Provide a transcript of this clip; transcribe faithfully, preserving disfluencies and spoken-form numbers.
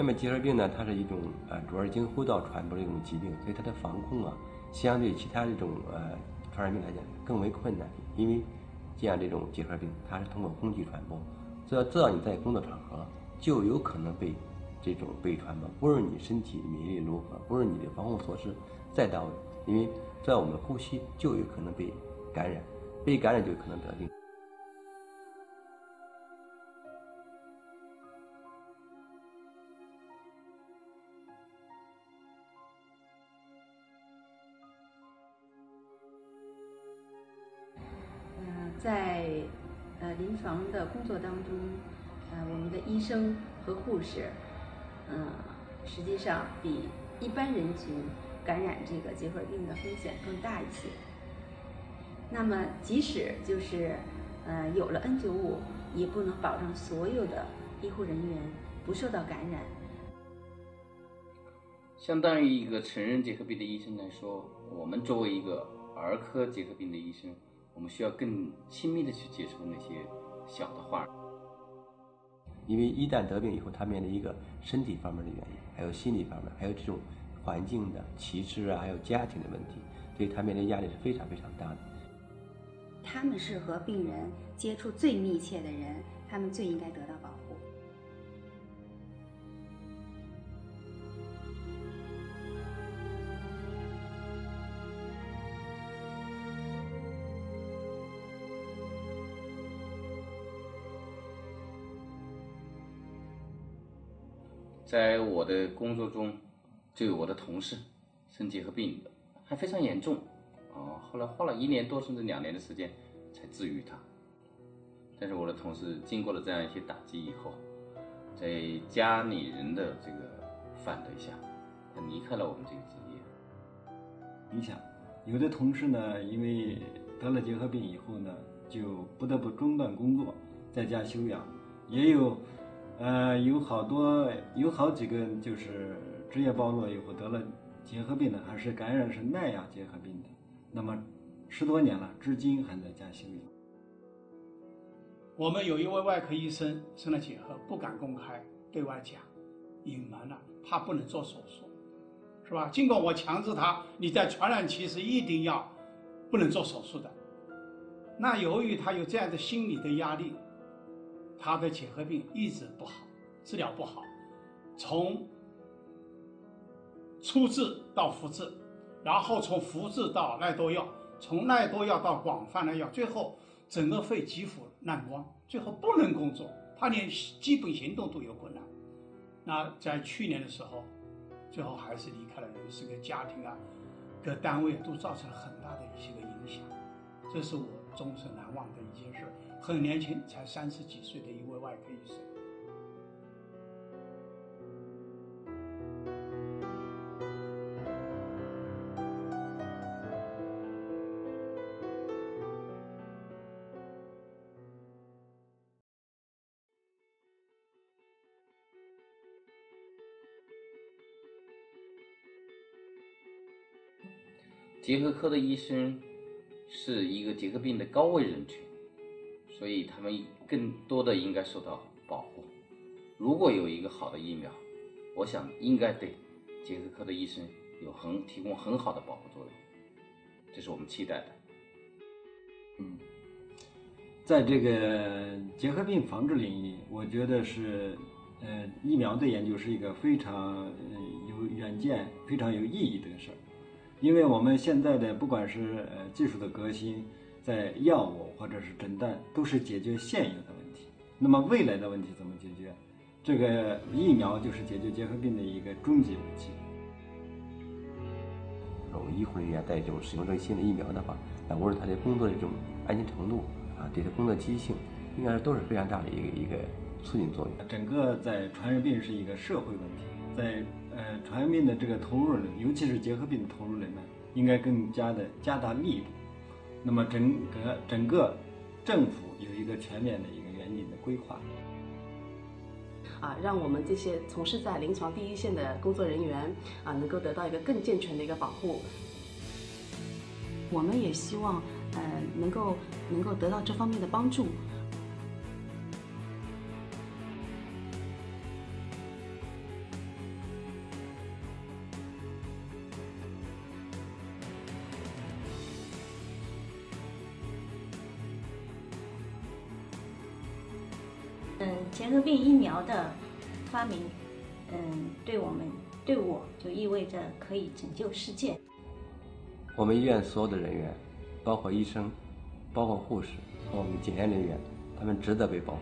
那么结核病呢，它是一种呃主要是经呼道传播的一种疾病，所以它的防控啊，相对其他这种呃传染病来讲更为困难，因为像这种结核病，它是通过空气传播，只要只要你在工作场合，就有可能被这种被传播，无论你身体免疫力如何，无论你的防护措施再到位，因为在我们呼吸就有可能被感染，被感染就有可能得病。在呃临床的工作当中，呃我们的医生和护士，嗯、呃，实际上比一般人群感染这个结核病的风险更大一些。那么即使就是呃有了 N 九十五，也不能保证所有的医护人员不受到感染。相当于一个成人结核病的医生来说，我们作为一个儿科结核病的医生，我们需要更亲密的去接触那些小的患儿，因为一旦得病以后，他面临一个身体方面的原因，还有心理方面，还有这种环境的歧视啊，还有家庭的问题，所以他面临压力是非常非常大的。他们是和病人接触最密切的人，他们最应该得到保护。在我的工作中，就有我的同事生结核病，还非常严重，啊，后来花了一年多甚至两年的时间才治愈他。但是我的同事经过了这样一些打击以后，在家里人的这个反对下，他离开了我们这个职业。影响有的同事呢，因为得了结核病以后呢，就不得不中断工作，在家休养，也有。呃，有好多有好几个就是职业暴露以后得了结核病的，还是感染是耐氧结核病的，那么十多年了，至今还在家休养。我们有一位外科医生生了结核，不敢公开对外讲，隐瞒了，怕不能做手术，是吧？尽管我强制他，你在传染期是一定要不能做手术的。那由于他有这样的心理的压力。他的结核病一直不好，治疗不好，从初治到复治，然后从复治到耐多药，从耐多药到广泛的药，最后整个肺几乎烂光，最后不能工作，他连基本行动都有困难。那在去年的时候，最后还是离开了人世，跟家庭啊，各单位都造成了很大的一些个影响，这是我终身难忘的一件事。很年轻，才三十几岁的一位外科医生。结核科的医生是一个结核病的高危人群。所以他们更多的应该受到保护。如果有一个好的疫苗，我想应该对结核科的医生有很提供很好的保护作用，这是我们期待的。嗯，在这个结核病防治领域，我觉得是，呃，疫苗的研究是一个非常、呃、有远见、非常有意义的事儿，因为我们现在的不管是呃技术的革新。在药物或者是诊断都是解决现有的问题，那么未来的问题怎么解决？这个疫苗就是解决结核病的一个终极武器。这种医护人员在这种使用这个新的疫苗的话，那无论他的工作的这种安全程度啊，对他工作积极性，应该是都是非常大的一个一个促进作用。整个在传染病是一个社会问题，在呃传染病的这个投入里，尤其是结核病的投入里面，应该更加的加大力度。那么整个整个政府有一个全面的一个远景的规划，啊，让我们这些从事在临床第一线的工作人员啊，能够得到一个更健全的一个保护。我们也希望呃能够能够得到这方面的帮助。前核病疫苗的发明，嗯，对我们对我就意味着可以拯救世界。我们医院所有的人员，包括医生，包括护士，包括我们检验人员，他们值得被保护。